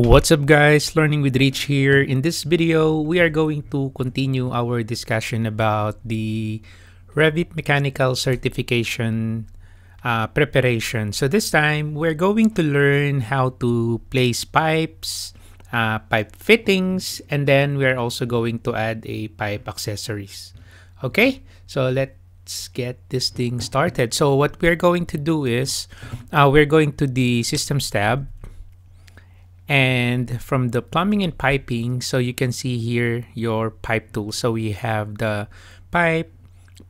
What's up guys, Learning with Rich here. In this video, we are going to continue our discussion about the Revit Mechanical Certification preparation. So this time, we're going to learn how to place pipes, pipe fittings, and then we're also going to add a pipe accessories. Okay, so let's get this thing started. So what we're going to do is, we're going to the Systems tab, and from the plumbing and piping, so you can see here your pipe tool. So we have the pipe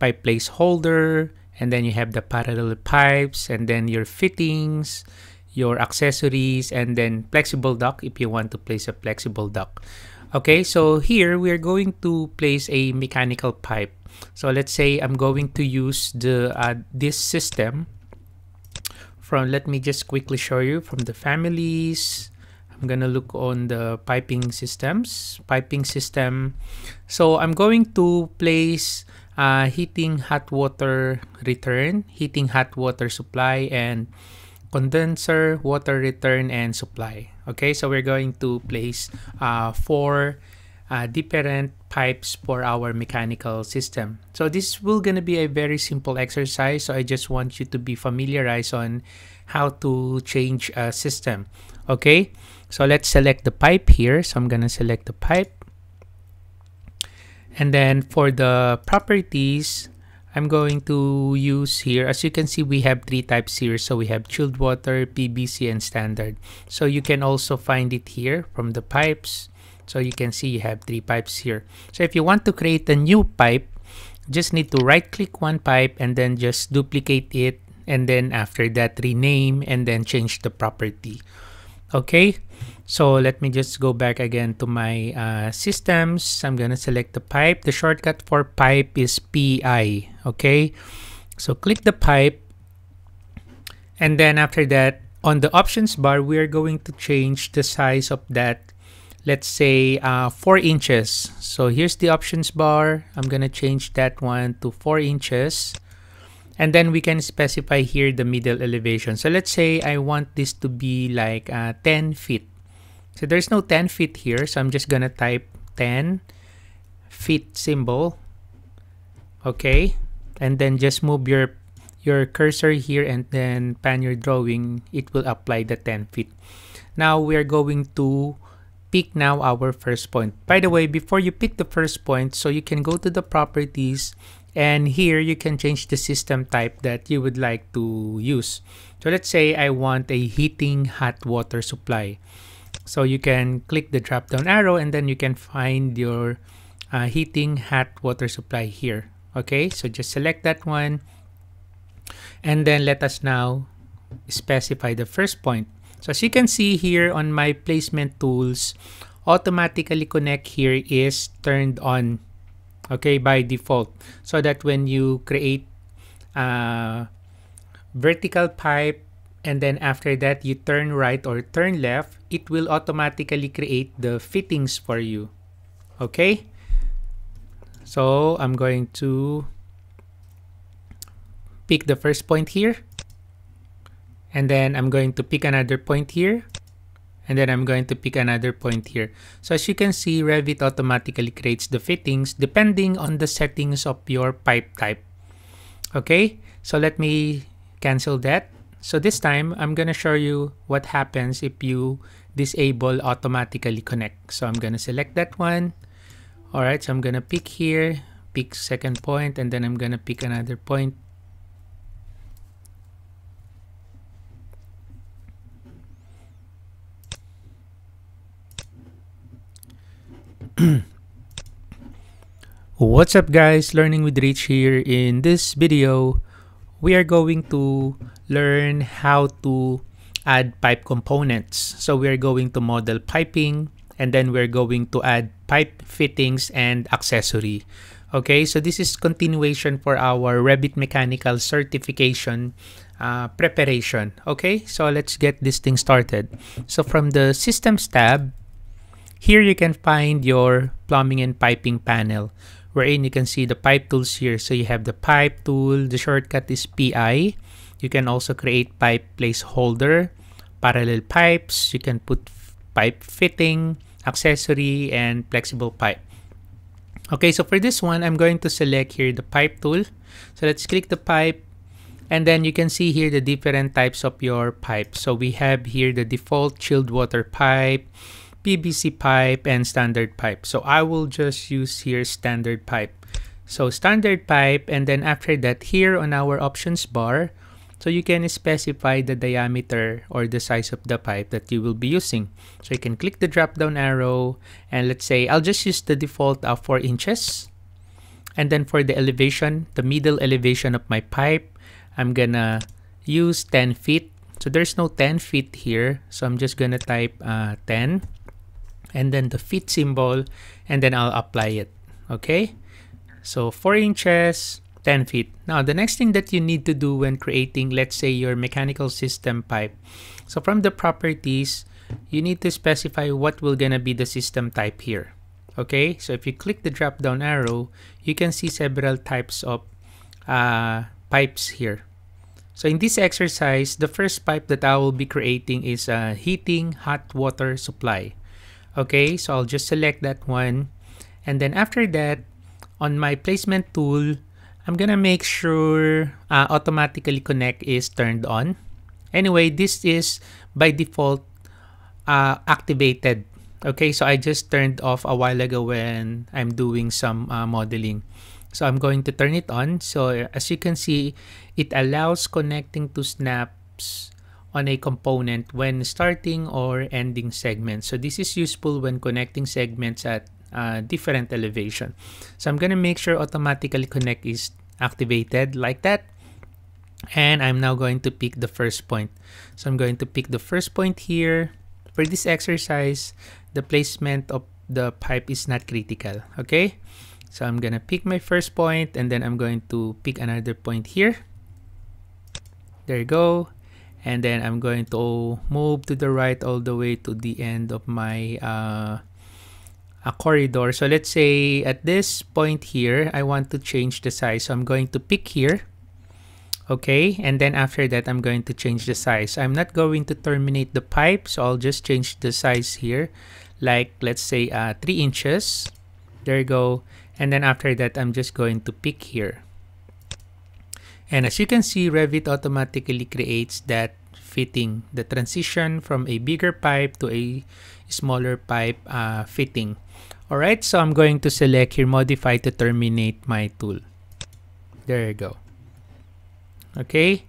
placeholder, and then you have the parallel pipes, and then your fittings, your accessories, and then flexible duct if you want to place a flexible duct. Okay, so here we are going to place a mechanical pipe. So let's say I'm going to use the this system from, let me just quickly show you, from the families. I'm gonna look on the piping system. So I'm going to place heating hot water return, heating hot water supply, and condenser water return and supply. Okay, so we're going to place four different pipes for our mechanical system. So this will gonna be a very simple exercise. So I just want you to be familiarized on how to change a system. Okay, so let's select the pipe here. So I'm gonna select the pipe, and then for the properties, I'm going to use here, as you can see, we have three types here. So we have chilled water, PBC, and standard. So you can also find it here from the pipes. So you can see you have three pipes here. So if you want to create a new pipe, just need to right click one pipe and then just duplicate it, and then after that rename and then change the property. Okay, so let me just go back again to my systems. I'm gonna select the pipe. The shortcut for pipe is PI. Okay, so click the pipe, and then after that on the options bar we are going to change the size of that. Let's say 4 inches. So here's the options bar. I'm gonna change that one to 4 inches, and then we can specify here the middle elevation. So let's say I want this to be like 10 feet. So there's no 10 feet here, so I'm just gonna type 10 feet symbol. Okay, and then just move your cursor here and then pan your drawing. It will apply the 10 feet. Now we are going to pick now our first point. By the way, before you pick the first point, so you can go to the properties, and here you can change the system type that you would like to use. So let's say I want a heating hot water supply. So you can click the drop down arrow, and then you can find your heating hot water supply here. Okay, so just select that one, and then let us now specify the first point. So as you can see here on my placement tools, automatically connect here is turned on, okay, by default, so that when you create a vertical pipe and then after that you turn right or turn left, it will automatically create the fittings for you. Okay, so I'm going to pick the first point here, and then I'm going to pick another point here, and then I'm going to pick another point here. So as you can see, Revit automatically creates the fittings depending on the settings of your pipe type. Okay, so let me cancel that. So this time, I'm gonna show you what happens if you disable automatically connect. So I'm gonna select that one. All right, so I'm gonna pick here, pick second point, and then I'm gonna pick another point. What's up guys, Learning with Rich here. In this video, we are going to learn how to add pipe components. So we are going to model piping, and then we're going to add pipe fittings and accessory. Okay, so this is continuation for our Revit Mechanical Certification preparation. Okay, so let's get this thing started. So from the Systems tab, here you can find your plumbing and piping panel, wherein you can see the pipe tools here. So you have the pipe tool, the shortcut is PI. You can also create pipe placeholder, parallel pipes, you can put pipe fitting, accessory, and flexible pipe. Okay, so for this one, I'm going to select here the pipe tool. So let's click the pipe, and then you can see here the different types of your pipe. So we have here the default chilled water pipe, PVC pipe, and standard pipe. So I will just use here standard pipe. So standard pipe, and then after that here on our options bar, so you can specify the diameter or the size of the pipe that you will be using. So you can click the drop down arrow, and let's say I'll just use the default of 4 inches. And then for the elevation, the middle elevation of my pipe, I'm gonna use 10 feet. So there's no 10 feet here. So I'm just gonna type 10, and then the feet symbol, and then I'll apply it. Okay, so 4 inches, 10 feet. Now the next thing that you need to do when creating, let's say, your mechanical system pipe. So from the properties, you need to specify what will gonna be the system type here. Okay, so if you click the drop down arrow, you can see several types of pipes here. So in this exercise, the first pipe that I will be creating is a heating hot water supply. Okay, so I'll just select that one, and then after that, on my placement tool, I'm gonna make sure automatically connect is turned on. Anyway, this is by default activated. Okay, so I just turned off a while ago when I'm doing some modeling. So I'm going to turn it on. So as you can see, it allows connecting to snaps on a component when starting or ending segments. So this is useful when connecting segments at different elevation. So I'm gonna make sure automatically connect is activated like that. And I'm now going to pick the first point. So I'm going to pick the first point here. For this exercise, the placement of the pipe is not critical. Okay, so I'm gonna pick my first point, and then I'm going to pick another point here. There you go. And then I'm going to move to the right all the way to the end of my corridor. So let's say at this point here, I want to change the size. So I'm going to pick here. Okay, and then after that, I'm going to change the size. I'm not going to terminate the pipe, so I'll just change the size here. Like, let's say 3 inches. There you go. And then after that, I'm just going to pick here. And as you can see, Revit automatically creates that fitting, the transition from a bigger pipe to a smaller pipe fitting. Alright, so I'm going to select here, modify to terminate my tool. There you go. Okay,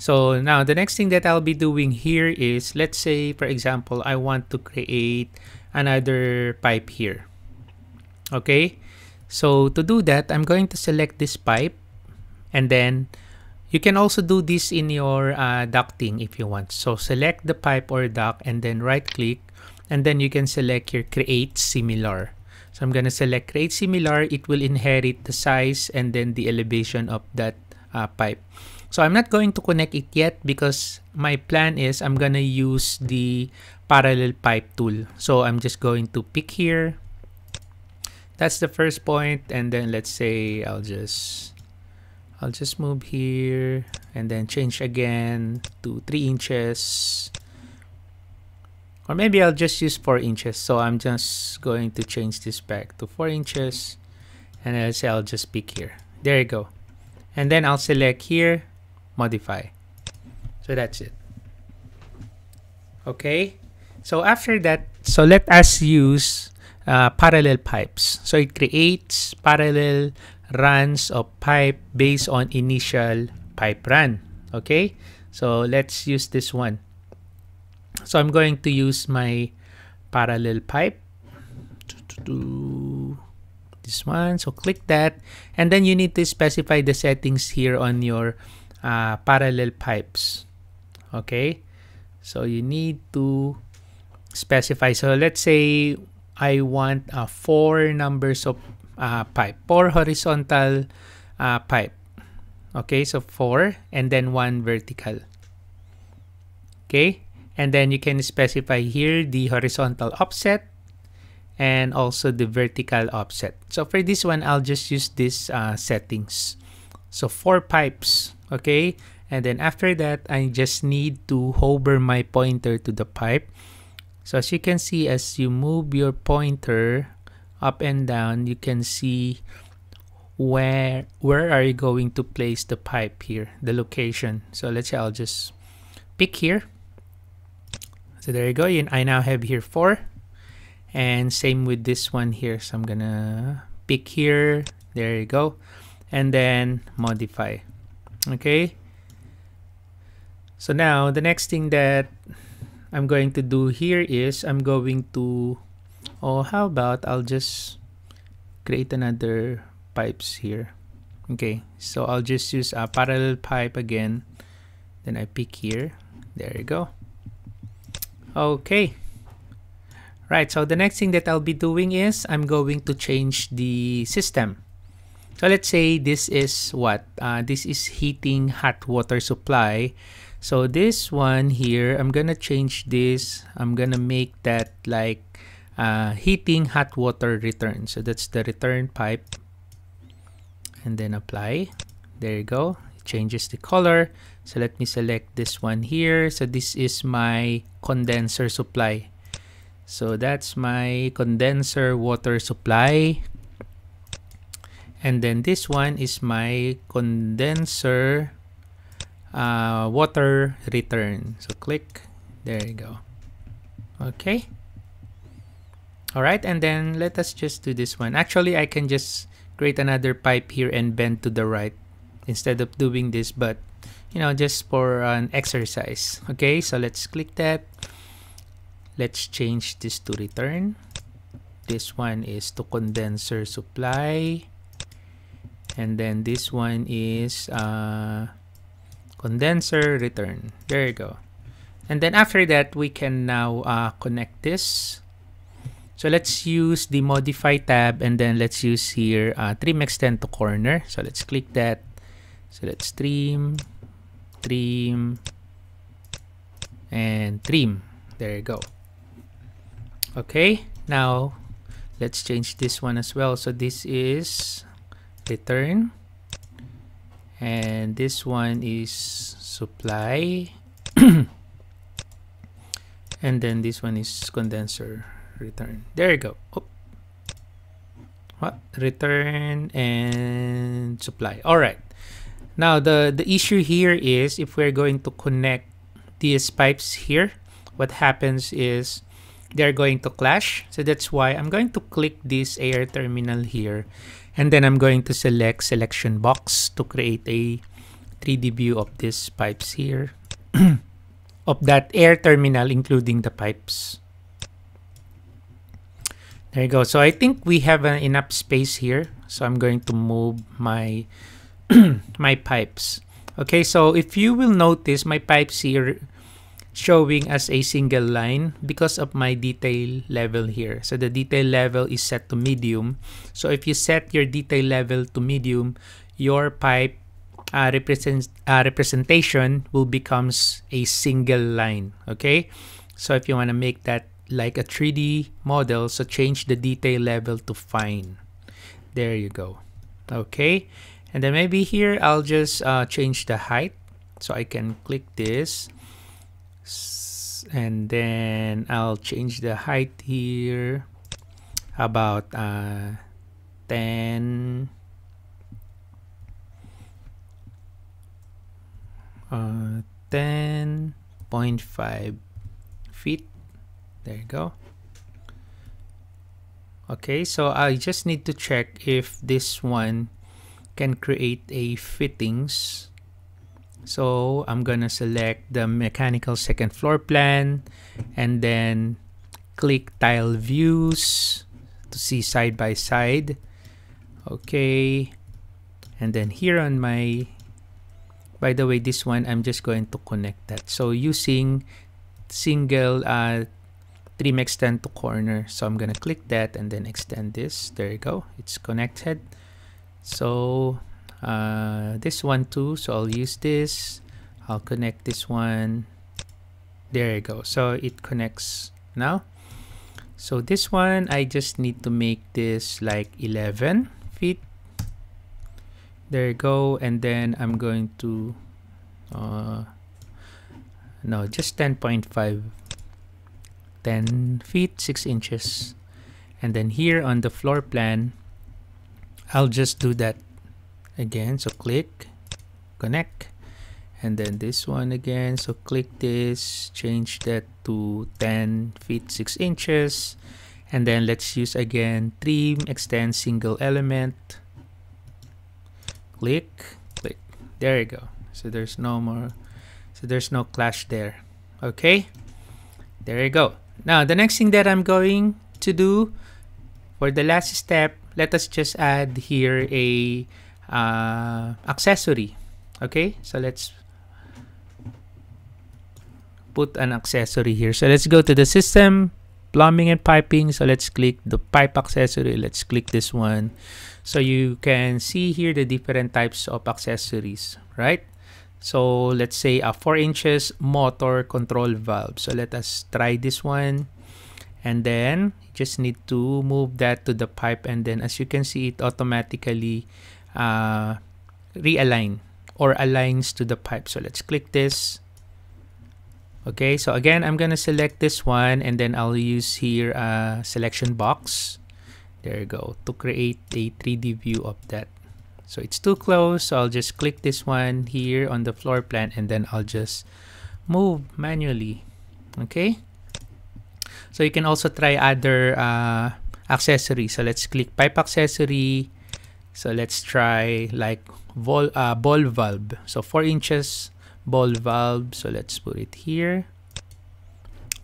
so now the next thing that I'll be doing here is, let's say, for example, I want to create another pipe here. Okay, so to do that, I'm going to select this pipe, and then you can also do this in your ducting if you want. So select the pipe or duct, and then right click, and then you can select here create similar. So I'm gonna select create similar. It will inherit the size and then the elevation of that pipe. So I'm not going to connect it yet because my plan is I'm gonna use the parallel pipe tool. So I'm just going to pick here. That's the first point, and then let's say I'll just move here, and then change again to 3 inches, or maybe I'll just use 4 inches. So I'm just going to change this back to 4 inches, and let's say I'll just pick here. There you go. And then I'll select here, modify. So that's it. Okay, so after that, so let us use parallel pipes. So it creates parallel runs of pipe based on initial pipe run. Okay, so let's use this one. So I'm going to use my parallel pipe, this one. So click that, and then you need to specify the settings here on your parallel pipes. Okay, so you need to specify. So let's say I want 4 numbers of pipe, 4 horizontal pipe. Okay, so 4, and then 1 vertical. Okay, and then you can specify here the horizontal offset and also the vertical offset. So for this one, I'll just use this settings. So 4 pipes. Okay, and then after that, I just need to hover my pointer to the pipe. So as you can see, as you move your pointer up and down, you can see where are you going to place the pipe here, the location. So let's say I'll just pick here. So there you go, and I now have here 4, and same with this one here. So I'm gonna pick here, there you go, and then modify. Okay, so now the next thing that I'm going to do here is I'm going to, oh, how about I'll just create another pipes here. Okay, so I'll just use a parallel pipe again, then I pick here, there you go. Okay, right, so the next thing that I'll be doing is I'm going to change the system. So let's say this is what? This is heating hot water supply. So this one here, I'm gonna change this. I'm gonna make that like heating hot water return. So that's the return pipe. And then apply. There you go. It changes the color. So let me select this one here. So this is my condenser supply. So that's my condenser water supply. And then this one is my condenser water return. So click, there you go. Okay. All right, and then let us just do this one. Actually, I can just create another pipe here and bend to the right instead of doing this, but you know, just for an exercise. Okay, so let's click that. Let's change this to return. This one is to condenser supply. And then this one is condenser return. There you go. And then after that, we can now connect this. So let's use the modify tab, and then let's use here trim extend to corner. So let's click that. So let's trim, trim, and trim. There you go. Okay, now let's change this one as well. So this is return, and this one is supply and then this one is condenser return. There you go. Oh, what? Return and supply. All right, now the issue here is if we're going to connect these pipes here, what happens is they're going to clash. So that's why I'm going to click this AR terminal here, and then I'm going to select selection box to create a 3D view of these pipes here, of that AR terminal including the pipes. There you go. So I think we have enough space here, so I'm going to move my my pipes. Okay, so if you will notice, my pipes here showing as a single line because of my detail level here. So the detail level is set to medium. So if you set your detail level to medium, your pipe representation will becomes a single line. Okay, so if you want to make that like a 3D model, so change the detail level to fine. There you go. Okay, and then maybe here I'll just change the height. So I can click this, and then I'll change the height here about 10. Uh, 10.5 feet. There you go. Okay, so I just need to check if this one can create a fittings. So I'm gonna select the mechanical second floor plan and then click tile views to see side by side. Okay, and then here on my, by the way, this one I'm just going to connect that. So using single trim extend to corner. So I'm gonna click that and then extend this. There you go, it's connected. So this one too, so I'll use this, I'll connect this one. There you go, so it connects now. So this one I just need to make this like 11 feet. There you go, and then I'm going to just 10.5 10 feet 6 inches. And then here on the floor plan, I'll just do that again. So click, connect, and then this one again. So click this, change that to 10 feet 6 inches. And then let's use again trim, extend single element. Click, click. There you go. So there's no more, so there's no clash there. Okay, there you go. Now the next thing that I'm going to do for the last step, let us just add here a accessory. Okay, so let's put an accessory here. So let's go to the system, plumbing and piping. So let's click the pipe accessory. Let's click this one. So you can see here the different types of accessories, right? So let's say a 4 inches motor control valve. So let us try this one. And then you just need to move that to the pipe. And then as you can see, it automatically realign or aligns to the pipe. So let's click this. Okay, so again, I'm gonna select this one, and then I'll use here a selection box. There you go, to create a 3D view of that. So it's too close, so I'll just click this one here on the floor plan, and then I'll just move manually. Okay, so you can also try other accessories. So let's click pipe accessory. So let's try like ball valve. So 4 inches ball valve. So let's put it here.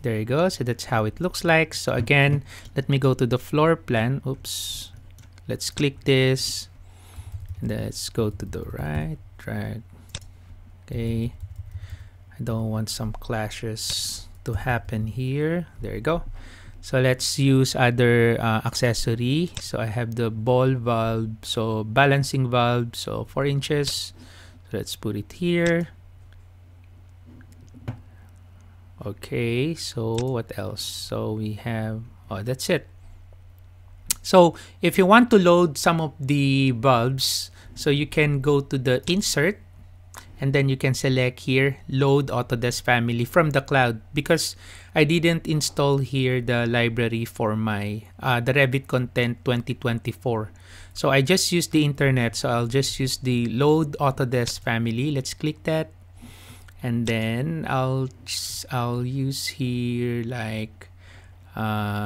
There you go. So that's how it looks like. So again, let me go to the floor plan. Oops. Let's click this. And let's go to the right. Drag. Okay. I don't want some clashes to happen here. There you go. So let's use other accessory. So I have the ball valve. So balancing valve. So 4 inches. So let's put it here. Okay, so what else? So we have, oh, that's it. So if you want to load some of the valves, so you can go to the insert, and then you can select here load Autodesk family from the cloud, because I didn't install here the library for my the Revit content 2024. So I just use the internet, so I'll just use the load Autodesk family. Let's click that. And then I'll use here like do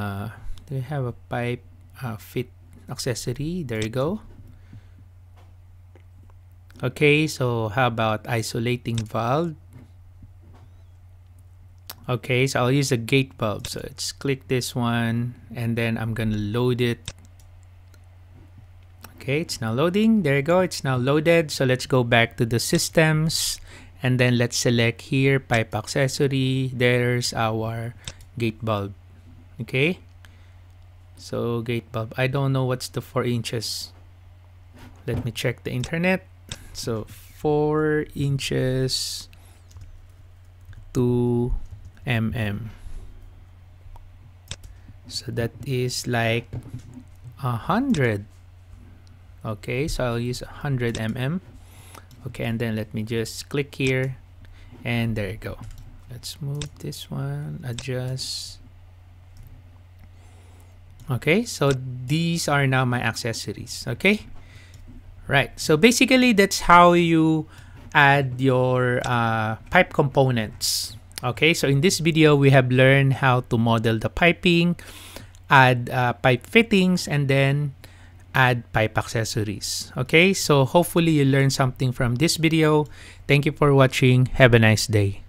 you have a pipe fit accessory? There you go. Okay, so how about isolating valve? Okay, so I'll use a gate valve. So let's click this one, and then I'm gonna load it. Okay, it's now loading. There you go. It's now loaded. So let's go back to the systems. And then let's select here pipe accessory. There's our gate bulb. Okay, so gate bulb, I don't know what's the 4 inches. Let me check the internet. So 4 inches 2 mm, so that is like 100. Okay, so I'll use 100 mm. Okay, and then let me just click here, and there you go. Let's move this one, adjust. Okay, so these are now my accessories. Okay, right. So basically, that's how you add your pipe components. Okay, so in this video, we have learned how to model the piping, add pipe fittings, and then add pipe accessories. Okay, so hopefully you learned something from this video. Thank you for watching. Have a nice day.